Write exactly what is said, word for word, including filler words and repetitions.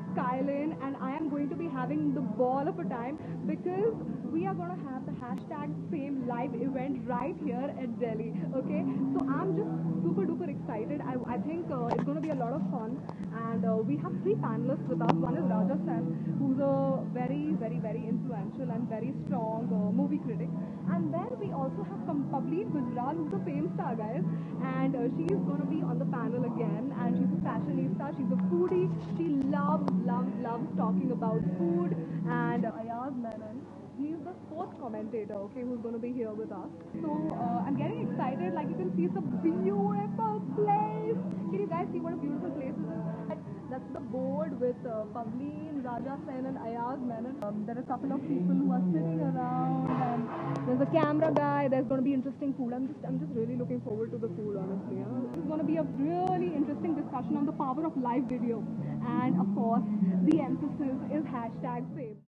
at Kylin, and I am going to be having the ball of a time because we are going to have the hashtag fame live event right here at Delhi. Okay, so I'm just super duper excited. I, I think uh, it's going to be a lot of fun, and uh, we have three panelists with us. One is Raja Sen, who's a very, very, very influential and very strong uh, movie critic, and then we also have some Pavleen Gujral, who's a fame star, guys, and uh, she is going to be on the panel again, and she's a fashionista, she's a foodie, she loves, loves, loves talking about food, and uh, Ayaz Memon. He's the sports commentator, okay, who's going to be here with us. So, uh, I'm getting excited. Like, you can see, it's a beautiful place. Can you guys see what a beautiful place this is? That's the board with uh, Pavleen, Raja Sen and Ayaz Menon. Um, there are a couple of people who are sitting around. And there's a camera guy. There's going to be interesting food. I'm just, I'm just really looking forward to the food, honestly. Huh? This is going to be a really interesting discussion on the power of live video. And, of course, the emphasis is hashtag fame.